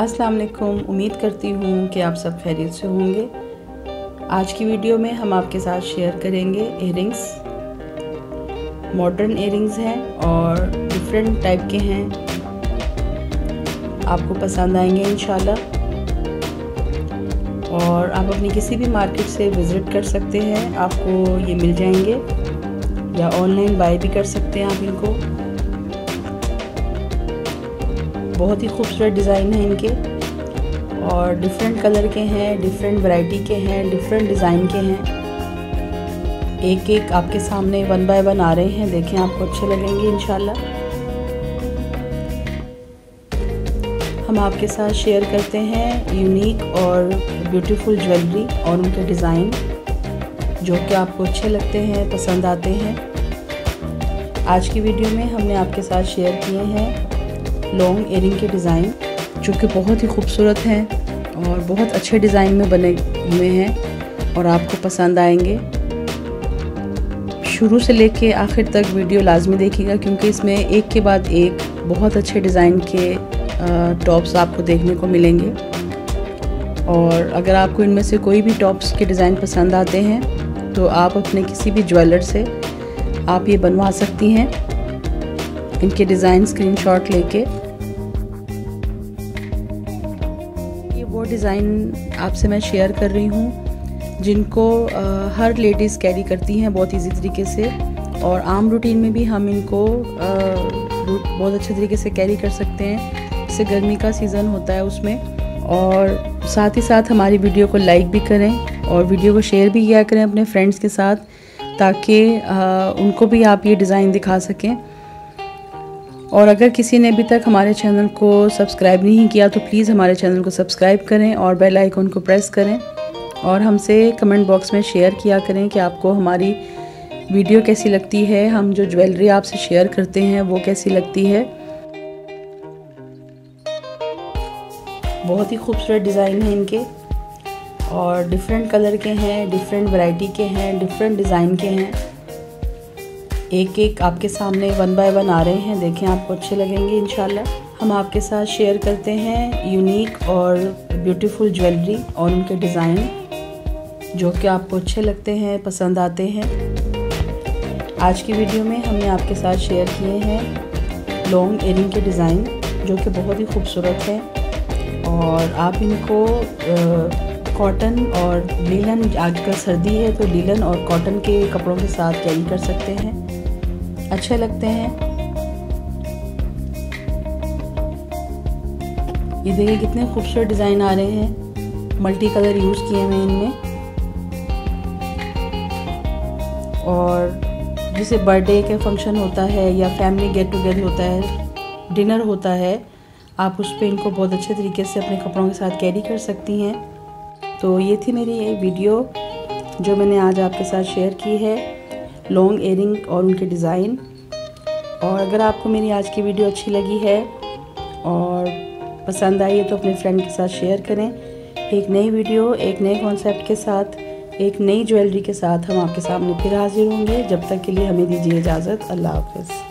अस्सलाम वालेकुम। उम्मीद करती हूँ कि आप सब खैरियत से होंगे। आज की वीडियो में हम आपके साथ शेयर करेंगे इयररिंग्स। मॉडर्न इयररिंग्स हैं और डिफरेंट टाइप के हैं, आपको पसंद आएंगे इंशाल्लाह। और आप अपनी किसी भी मार्केट से विज़िट कर सकते हैं, आपको ये मिल जाएंगे, या ऑनलाइन बाय भी कर सकते हैं आप इनको। बहुत ही खूबसूरत डिज़ाइन है इनके और डिफरेंट कलर के हैं, डिफरेंट वैरायटी के हैं, डिफरेंट डिज़ाइन के हैं। एक एक आपके सामने वन बाय वन आ रहे हैं, देखें आपको अच्छे लगेंगे इंशाल्लाह। हम आपके साथ शेयर करते हैं यूनिक और ब्यूटीफुल ज्वेलरी और उनके डिज़ाइन जो कि आपको अच्छे लगते हैं, पसंद आते हैं। आज की वीडियो में हमने आपके साथ शेयर किए हैं लॉन्ग इयररिंग के डिज़ाइन जो कि बहुत ही खूबसूरत हैं और बहुत अच्छे डिज़ाइन में बने हुए हैं और आपको पसंद आएंगे। शुरू से लेके आखिर तक वीडियो लाजमी देखिएगा क्योंकि इसमें एक के बाद एक बहुत अच्छे डिज़ाइन के टॉप्स आपको देखने को मिलेंगे। और अगर आपको इनमें से कोई भी टॉप्स के डिज़ाइन पसंद आते हैं तो आप अपने किसी भी ज्वेलर से आप ये बनवा सकती हैं। इनके डिज़ाइन स्क्रीनशॉट लेके ये वो डिज़ाइन आपसे मैं शेयर कर रही हूँ जिनको हर लेडीज़ कैरी करती हैं बहुत ईजी तरीके से, और आम रूटीन में भी हम इनको बहुत अच्छे तरीके से कैरी कर सकते हैं। से गर्मी का सीज़न होता है उसमें। और साथ ही साथ हमारी वीडियो को लाइक भी करें और वीडियो को शेयर भी किया करें अपने फ्रेंड्स के साथ, ताकि उनको भी आप ये डिज़ाइन दिखा सकें। और अगर किसी ने अभी तक हमारे चैनल को सब्सक्राइब नहीं किया तो प्लीज़ हमारे चैनल को सब्सक्राइब करें और बेल आइकन को प्रेस करें, और हमसे कमेंट बॉक्स में शेयर किया करें कि आपको हमारी वीडियो कैसी लगती है, हम जो ज्वेलरी आपसे शेयर करते हैं वो कैसी लगती है। बहुत ही खूबसूरत डिज़ाइन है इनके और डिफरेंट कलर के हैं, डिफरेंट वैरायटी के हैं, डिफरेंट डिज़ाइन के हैं। एक एक आपके सामने वन बाय वन आ रहे हैं, देखें आपको अच्छे लगेंगे इंशाल्लाह। हम आपके साथ शेयर करते हैं यूनिक और ब्यूटीफुल ज्वेलरी और उनके डिज़ाइन जो कि आपको अच्छे लगते हैं, पसंद आते हैं। आज की वीडियो में हमने आपके साथ शेयर किए हैं लॉन्ग इयररिंग के डिज़ाइन जो कि बहुत ही खूबसूरत है, और आप इनको कॉटन और लीलन, आजकल सर्दी है तो लीलन और कॉटन के कपड़ों के साथ कैरी कर सकते हैं, अच्छे लगते हैं। ये देखिए कितने खूबसूरत डिज़ाइन आ रहे हैं, मल्टी कलर यूज़ किए हुए इनमें। और जैसे बर्थडे का फंक्शन होता है या फैमिली गेट टुगेदर होता है, डिनर होता है, आप उस पर इनको बहुत अच्छे तरीके से अपने कपड़ों के साथ कैरी कर सकती हैं। तो ये थी मेरी ये वीडियो जो मैंने आज आपके साथ शेयर की है, लॉन्ग इयररिंग और उनके डिज़ाइन। और अगर आपको मेरी आज की वीडियो अच्छी लगी है और पसंद आई है तो अपने फ्रेंड के साथ शेयर करें। एक नई वीडियो, एक नए कॉन्सेप्ट के साथ, एक नई ज्वेलरी के साथ हम आपके सामने फिर हाजिर होंगे। जब तक के लिए हमें दीजिए इजाज़त। अल्लाह हाफ़िज़।